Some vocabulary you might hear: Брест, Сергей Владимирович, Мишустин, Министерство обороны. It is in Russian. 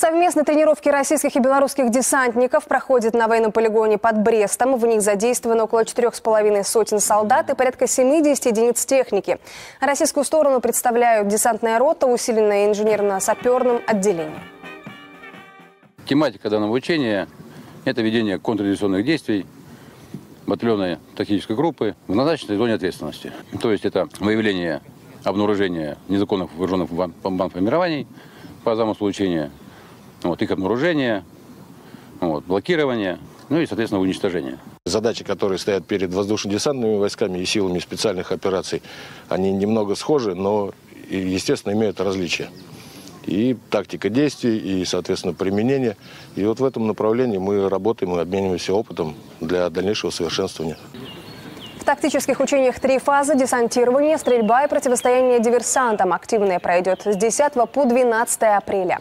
Совместные тренировки российских и белорусских десантников проходят на военном полигоне под Брестом. В них задействовано около 4,5 сотен солдат и порядка 70 единиц техники. Российскую сторону представляют десантная рота, усиленная инженерно-саперным отделением. Тематика данного учения – это ведение контрдиверсионных действий батальонной тактической группы в назначенной зоне ответственности. То есть это выявление обнаружения незаконных вооруженных бандформирований по замыслу учения, их обнаружение, блокирование, и, соответственно, уничтожение. Задачи, которые стоят перед воздушно-десантными войсками и силами специальных операций, они немного схожи, но, естественно, имеют различия. И тактика действий, и, соответственно, применение. И в этом направлении мы работаем и обмениваемся опытом для дальнейшего совершенствования. В тактических учениях три фазы – десантирование, стрельба и противостояние диверсантам. Активное пройдет с 10 по 12 апреля.